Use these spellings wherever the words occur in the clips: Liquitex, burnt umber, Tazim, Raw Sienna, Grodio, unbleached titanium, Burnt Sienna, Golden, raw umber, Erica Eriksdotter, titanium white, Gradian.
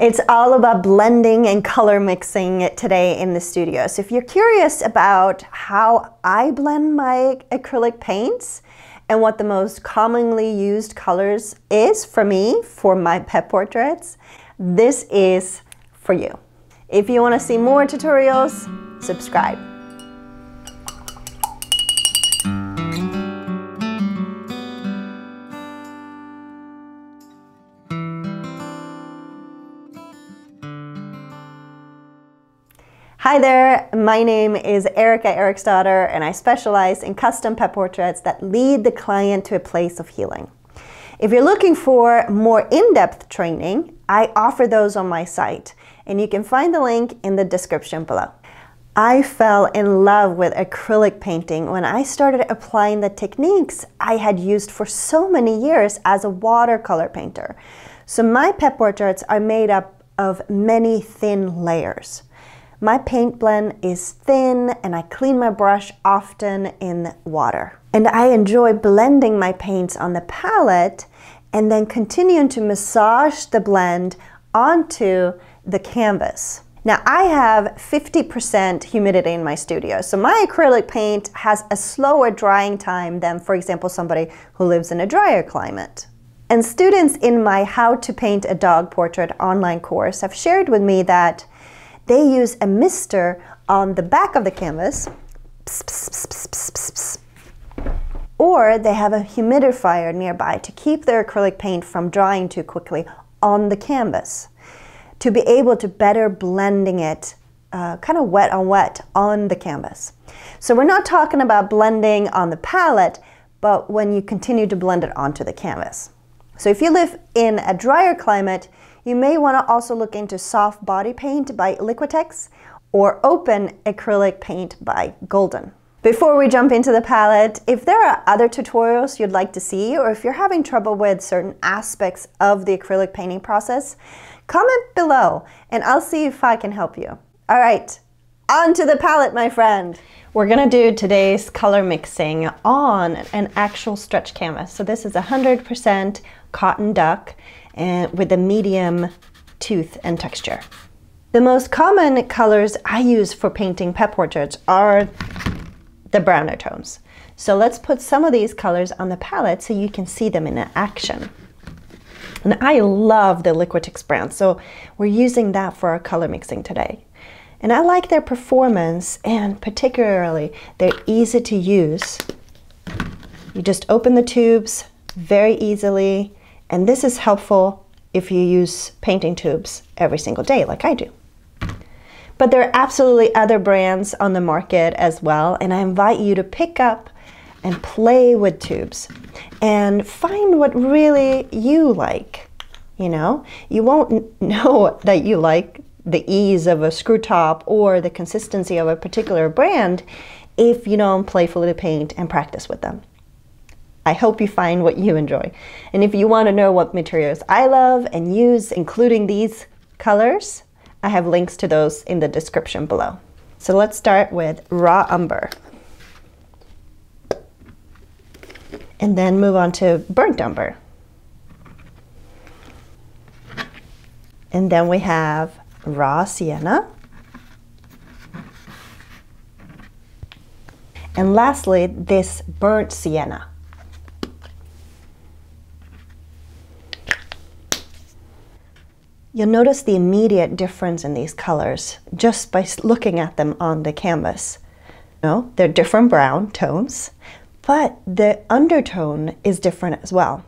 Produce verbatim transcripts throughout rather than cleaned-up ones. It's all about blending and color mixing today in the studio. So if you're curious about how I blend my acrylic paints and what the most commonly used colors is for me for my pet portraits, this is for you. If you want to see more tutorials, subscribe. Hi there, my name is Erica Eriksdotter and I specialize in custom pet portraits that lead the client to a place of healing. If you're looking for more in-depth training, I offer those on my site and you can find the link in the description below. I fell in love with acrylic painting when I started applying the techniques I had used for so many years as a watercolor painter. So my pet portraits are made up of many thin layers. My paint blend is thin and I clean my brush often in water. And I enjoy blending my paints on the palette and then continuing to massage the blend onto the canvas. Now I have fifty percent humidity in my studio, so my acrylic paint has a slower drying time than, for example, somebody who lives in a drier climate. And students in my How to Paint a Dog Portrait online course have shared with me that they use a mister on the back of the canvas, pss, pss, pss, pss, pss, pss, pss. Or they have a humidifier nearby to keep their acrylic paint from drying too quickly on the canvas, to be able to better blending it uh, kind of wet on wet on the canvas. So we're not talking about blending on the palette, but when you continue to blend it onto the canvas. So if you live in a drier climate, you may want to also look into soft body paint by Liquitex or open acrylic paint by Golden. Before we jump into the palette, if there are other tutorials you'd like to see, or if you're having trouble with certain aspects of the acrylic painting process, comment below and I'll see if I can help you. All right, on to the palette, my friend. We're gonna do today's color mixing on an actual stretch canvas. So this is one hundred percent cotton duck, and with a medium tooth and texture. The most common colors I use for painting pet portraits are the browner tones. So let's put some of these colors on the palette so you can see them in action. And I love the Liquitex brand, so we're using that for our color mixing today. And I like their performance, and particularly they're easy to use. You just open the tubes very easily. And this is helpful if you use painting tubes every single day like I do. But there are absolutely other brands on the market as well, and I invite you to pick up and play with tubes and find what really you like. You know, you won't know that you like the ease of a screw top or the consistency of a particular brand if you don't playfully paint and practice with them. I hope you find what you enjoy. And if you want to know what materials I love and use, including these colors, I have links to those in the description below. So let's start with Raw Umber. And then move on to Burnt Umber. And then we have Raw Sienna. And lastly, this Burnt Sienna. You'll notice the immediate difference in these colors just by looking at them on the canvas. No, they're different brown tones, but the undertone is different as well.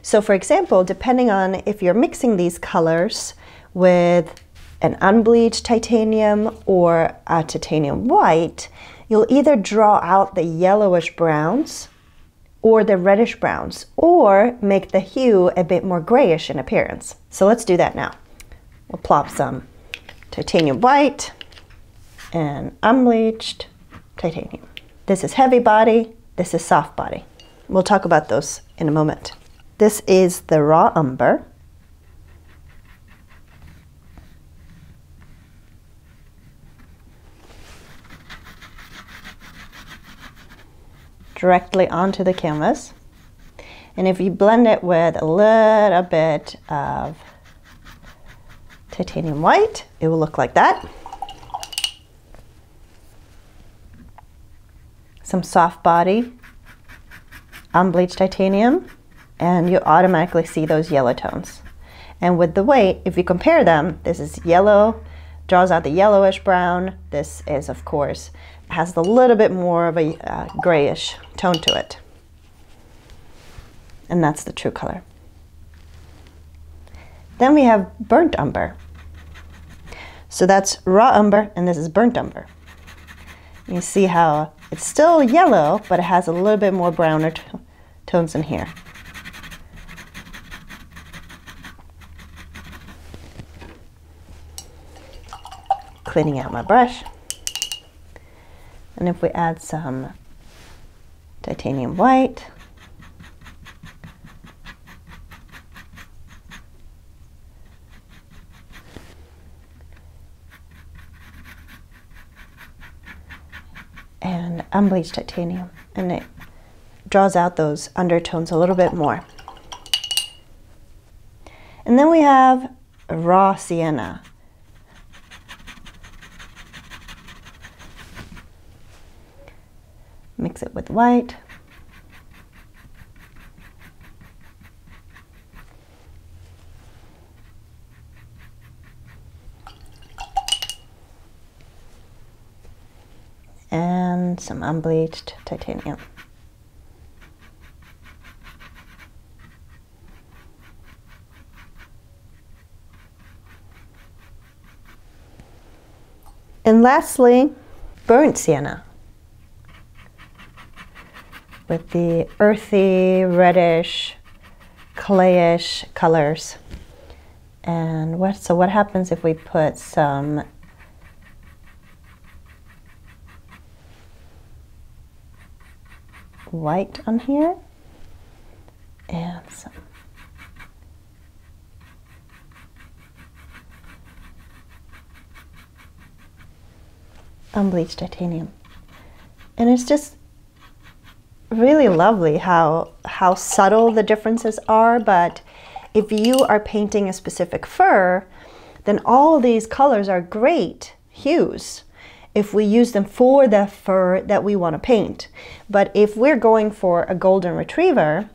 So for example, depending on if you're mixing these colors with an unbleached titanium or a titanium white, you'll either draw out the yellowish browns or the reddish browns, or make the hue a bit more grayish in appearance. So let's do that now. We'll plop some titanium white and unbleached titanium. This is heavy body, this is soft body. We'll talk about those in a moment. This is the raw umber. Directly onto the canvas, and if you blend it with a little bit of titanium white. It will look like that. Some soft body unbleached titanium, and you automatically see those yellow tones. And with the weight, if you compare them, this is yellow, draws out the yellowish brown. This is, of course, has a little bit more of a uh, grayish tone to it. And that's the true color. Then we have burnt umber. So that's raw umber, and this is burnt umber. You see how it's still yellow, but it has a little bit more browner tones in here. Cleaning out my brush. And if we add some titanium white, and unbleached titanium, and it draws out those undertones a little bit more. And then we have raw sienna. Mix it with white. And some unbleached titanium. And lastly, burnt sienna, with the earthy, reddish, clayish colors. And what, so what happens if we put some white on here and some unbleached titanium? And it's just really lovely how how subtle the differences are. But if you are painting a specific fur, then all these colors are great hues if we use them for the fur that we want to paint. But if we're going for a golden retriever,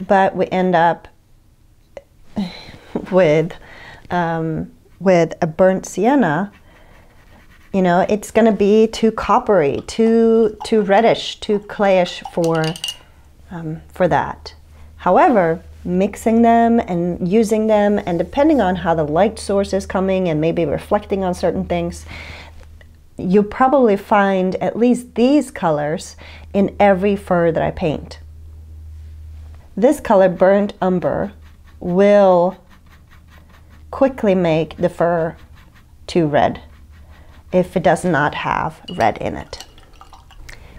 but we end up with um, with a burnt sienna, you know, it's going to be too coppery, too too reddish, too clayish for um, for that. However, mixing them and using them, and depending on how the light source is coming and maybe reflecting on certain things, you'll probably find at least these colors in every fur that I paint. This color, burnt umber, will quickly make the fur too red if it does not have red in it.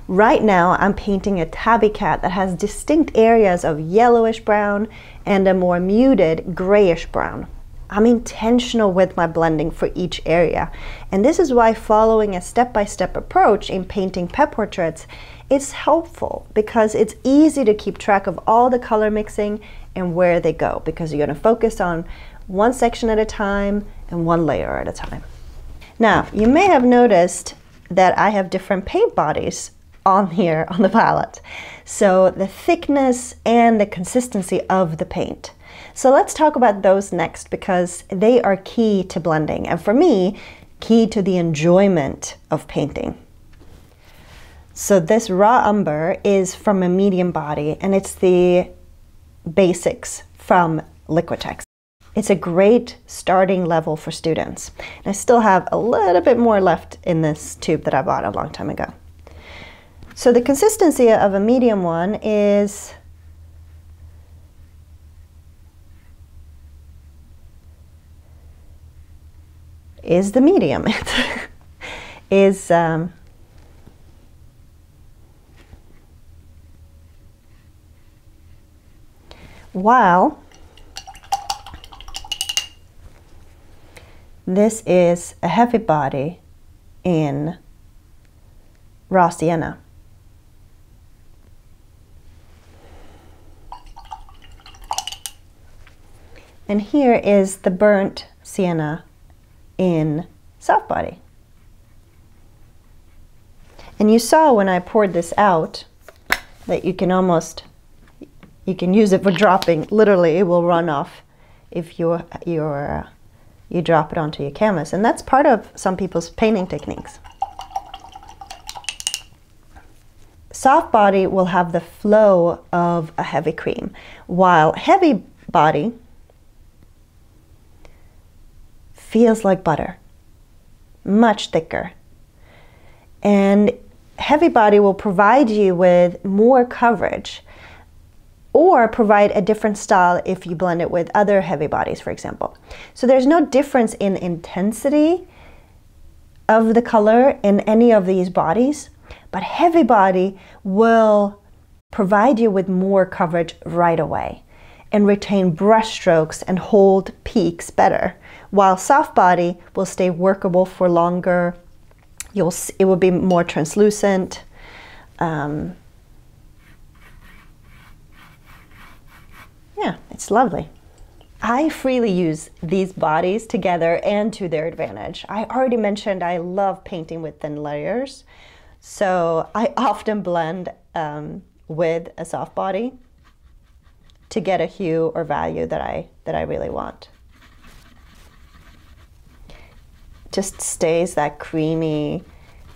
Right now, I'm painting a tabby cat that has distinct areas of yellowish brown and a more muted grayish brown. I'm intentional with my blending for each area. And this is why following a step-by-step approach in painting pet portraits is helpful, because it's easy to keep track of all the color mixing and where they go, because you're gonna focus on one section at a time and one layer at a time. Now, you may have noticed that I have different paint bodies on here on the palette, so the thickness and the consistency of the paint. So let's talk about those next, because they are key to blending, and for me, key to the enjoyment of painting. So this raw umber is from a medium body, and it's the basics from Liquitex. It's a great starting level for students. And I still have a little bit more left in this tube that I bought a long time ago. So the consistency of a medium one is is the medium. It is um, while this is a heavy body in raw sienna. And here is the burnt sienna in soft body. And you saw when I poured this out that you can almost, you can use it for dropping. Literally, it will run off if you you're, you drop it onto your canvas. And that's part of some people's painting techniques. Soft body will have the flow of a heavy cream, while heavy body feels like butter, much thicker. And heavy body will provide you with more coverage or provide a different style if you blend it with other heavy bodies, for example. So there's no difference in intensity of the color in any of these bodies, but heavy body will provide you with more coverage right away and retain brush strokes and hold peaks better, while soft body will stay workable for longer. You'll, it will be more translucent. Um, yeah, it's lovely. I freely use these bodies together and to their advantage. I already mentioned I love painting with thin layers, so I often blend um, with a soft body to get a hue or value that I, that I really want. Just stays that creamy,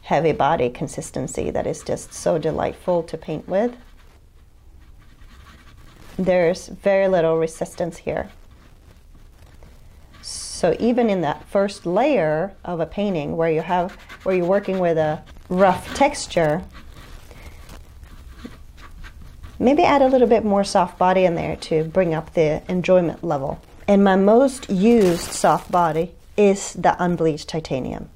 heavy body consistency that is just so delightful to paint with. There's very little resistance here. So even in that first layer of a painting where you have, where you're working with a rough texture, maybe add a little bit more soft body in there to bring up the enjoyment level. And my most used soft body is the unbleached titanium.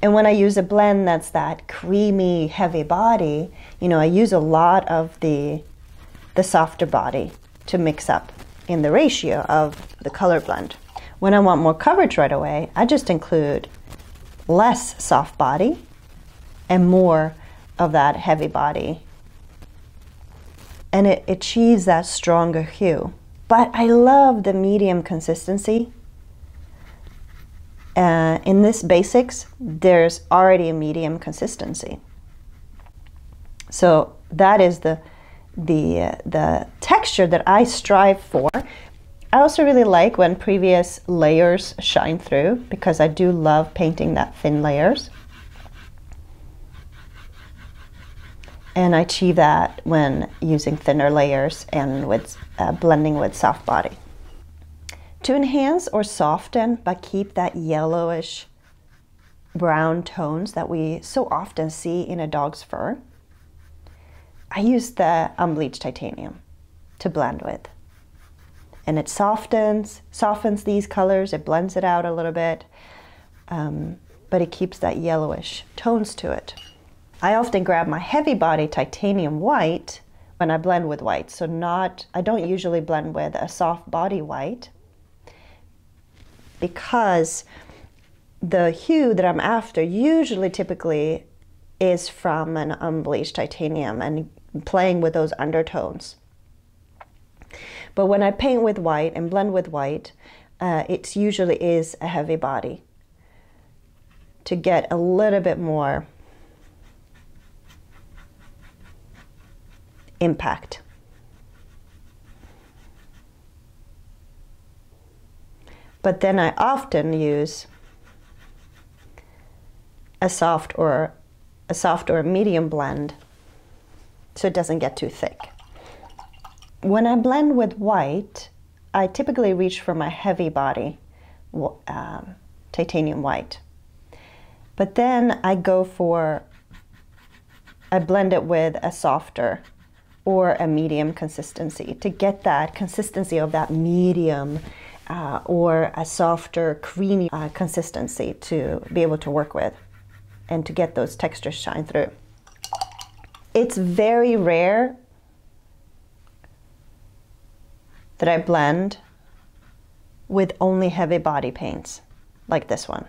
And when I use a blend that's that creamy, heavy body, you know, I use a lot of the, the softer body to mix up in the ratio of the color blend. When I want more coverage right away, I just include less soft body and more of that heavy body. And it achieves that stronger hue. But I love the medium consistency. Uh, in this basics, there's already a medium consistency. So that is the, the, uh, the texture that I strive for. I also really like when previous layers shine through, because I do love painting that thin layers. And I achieve that when using thinner layers and with uh, blending with soft body. To enhance or soften, but keep that yellowish brown tones that we so often see in a dog's fur, I use the unbleached titanium to blend with. And it softens, softens these colors, it blends it out a little bit, um, but it keeps that yellowish tones to it. I often grab my heavy body titanium white when I blend with white. So not, I don't usually blend with a soft body white, because the hue that I'm after usually typically is from an unbleached titanium and playing with those undertones. But when I paint with white and blend with white, uh, it usually is a heavy body to get a little bit more impact. But then I often use a soft or a soft or a medium blend so it doesn't get too thick. When I blend with white, I typically reach for my heavy body um, titanium white. But then I go for, I blend it with a softer or a medium consistency to get that consistency of that medium uh, or a softer creamy uh, consistency to be able to work with and to get those textures shine through. It's very rare that I blend with only heavy body paints like this one.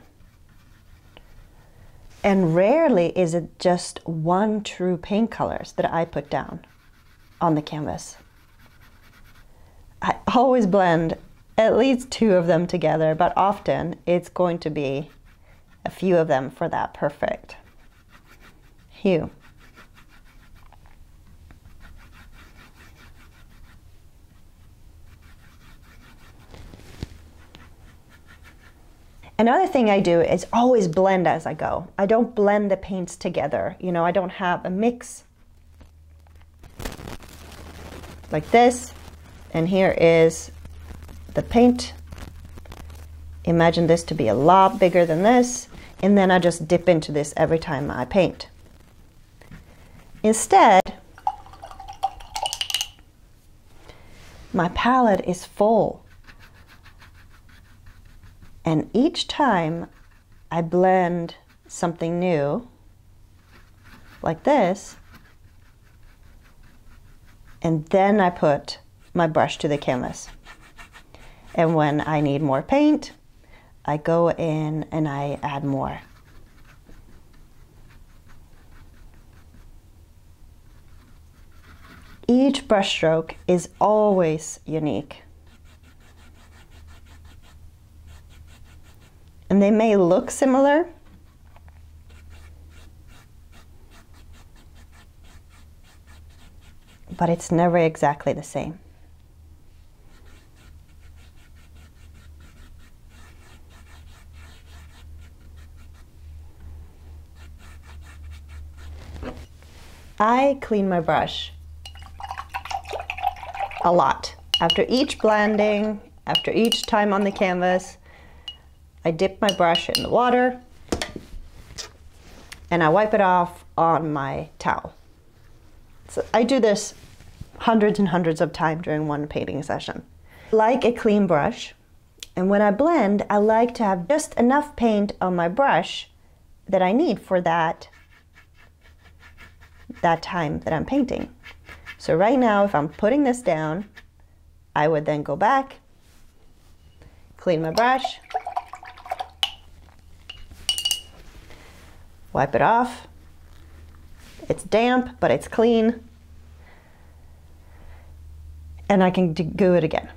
And rarely is it just one true paint colors that I put down on the canvas. I always blend at least two of them together, but often it's going to be a few of them for that perfect hue. Another thing I do is always blend as I go. I don't blend the paints together. You know, I don't have a mix like this. And here is the paint. Imagine this to be a lot bigger than this. And then I just dip into this every time I paint. Instead, my palette is full. And each time I blend something new, like this, and then I put my brush to the canvas. And when I need more paint, I go in and I add more. Each brushstroke is always unique. And they may look similar, but it's never exactly the same. I clean my brush a lot. After each blending, after each time on the canvas, I dip my brush in the water and I wipe it off on my towel. So I do this hundreds and hundreds of times during one painting session. I like a clean brush, and when I blend, I like to have just enough paint on my brush that I need for that, that time that I'm painting. So right now, if I'm putting this down, I would then go back, clean my brush, wipe it off. It's damp, but it's clean. And I can do it again.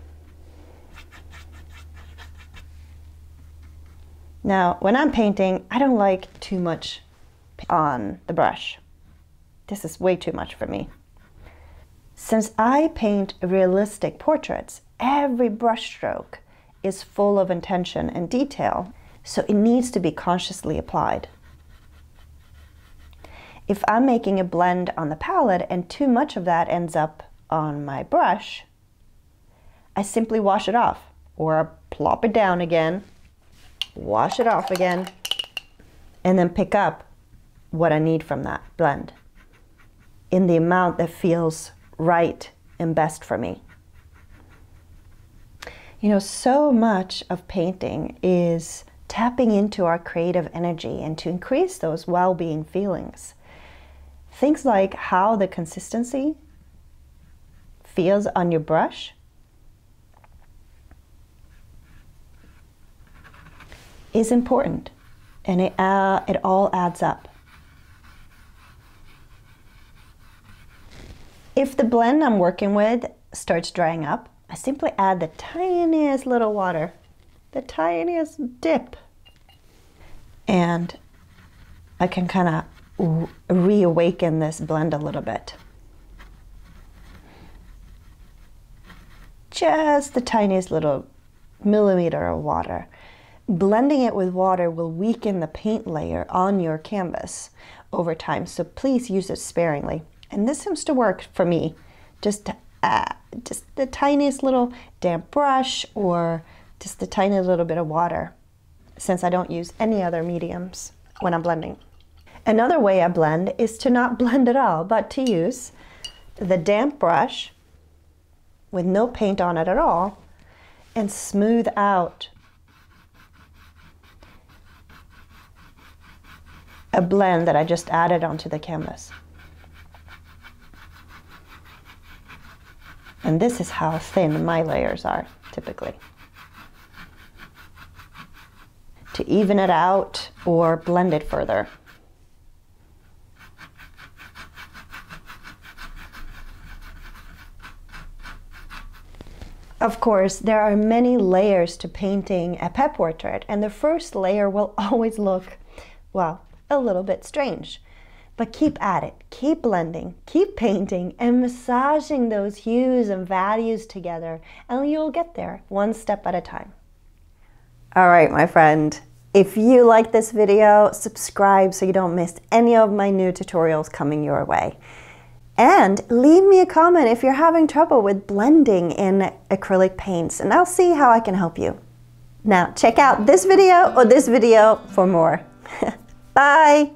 Now, when I'm painting, I don't like too much on the brush. This is way too much for me. Since I paint realistic portraits, every brushstroke is full of intention and detail, so it needs to be consciously applied. If I'm making a blend on the palette and too much of that ends up on my brush, I simply wash it off, or I plop it down again, wash it off again, and then pick up what I need from that blend in the amount that feels right and best for me. You know, so much of painting is tapping into our creative energy and to increase those well-being feelings. Things like how the consistency feels on your brush is important, and it, uh, it all adds up. If the blend I'm working with starts drying up, I simply add the tiniest little water, the tiniest dip, and I can kind of reawaken this blend a little bit. Just the tiniest little millimeter of water. Blending it with water will weaken the paint layer on your canvas over time, so please use it sparingly. And this seems to work for me. Just, uh, just the tiniest little damp brush, or just a tiny little bit of water, since I don't use any other mediums when I'm blending. Another way I blend is to not blend at all, but to use the damp brush with no paint on it at all and smooth out a blend that I just added onto the canvas. And this is how thin my layers are, typically. To even it out or blend it further. Of course, there are many layers to painting a pet portrait, and the first layer will always look, well, a little bit strange. But keep at it, keep blending, keep painting, and massaging those hues and values together, and you'll get there one step at a time. All right, my friend. If you like this video, subscribe so you don't miss any of my new tutorials coming your way. And leave me a comment if you're having trouble with blending in acrylic paints, and I'll see how I can help you. Now check out this video or this video for more. Bye!